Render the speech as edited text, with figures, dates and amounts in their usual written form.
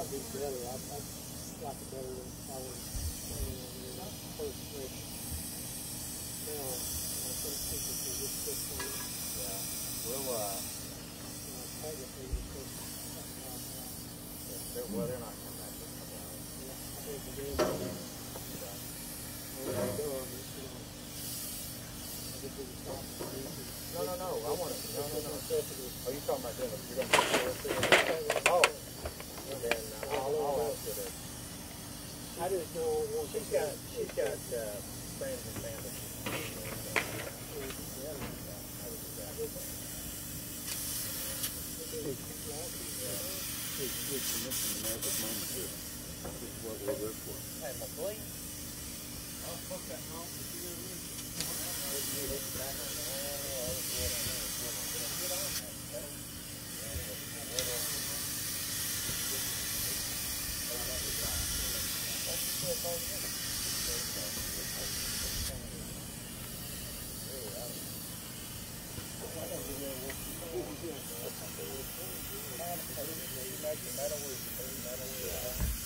probably better. I like it better than I was first grade. Now, I think this is just this one. Yeah. We'll, well, they're not coming back. Yeah. No. I want it. No. Oh, you're talking about dinner. You're going to do it. I just know she's got friends and family. It's missing the magic moment here. This is what we're there for. Hey, my boy. I'll fuck that home. I don't know.